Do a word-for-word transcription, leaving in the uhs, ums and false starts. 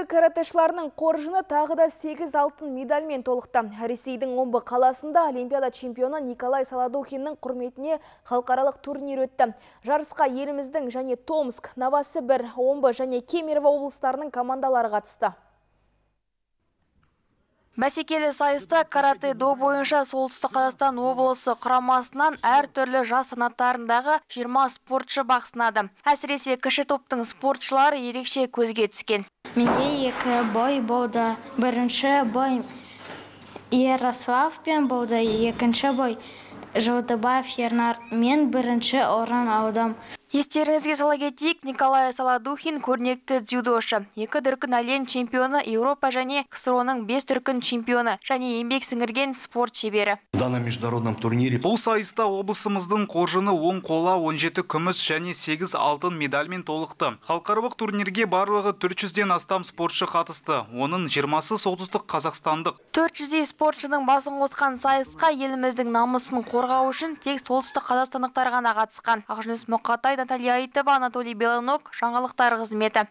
Сібір каратэшіларының қоржыны тағы да сегіз алтын медальмен толықты. Ресейдің Омбы қаласында олимпиада чемпионы Николай Солодухиннің құрметіне халықаралық турнир өтті. Жарысқа еліміздің және Томск, Новосибир, Омбы және Кемерово облыстарының командалары қатысты. Бәсекелі сайыста каратэ-до бойынша Солтүстік Қазақстан облысы құрамасынан әр түрлі жас санаттарындағы жиырма спортшы бақсынады. Әсіресе кіші топтың спортшылары ерекше көзге түскен. Менде екі бой болды. Бірінші бой Ярославльпен болды, екінші бой Жылдыбаев Ернар. Мен бірінші орын алдым. Естеріңізге сала кетейік, Николай Солодухин көрнекті дзюдошы, екі дүркін әлем чемпионы, Еуропа және КСРО-ның бес дүркін чемпионы және еңбек сіңірген спорт шебері. В данном международном турнире бұл сайыста облысымыздың қоржыны он қола, он жеті күміс және сегіз алтын медальмен толықты. Халықаралық турнирге барлығы төрт жүзден астам спортшы қатысты, оның жиырмасы солтүстік қазақстандық. төрт жүздей спортшының басын қосқан сайысқа еліміздің намысын қорғау үшін тек солтүстік қазақстандықтар ғана қатысқан. Наталья Айтова, Анатолий Белонок, жаңалықтар қызметі.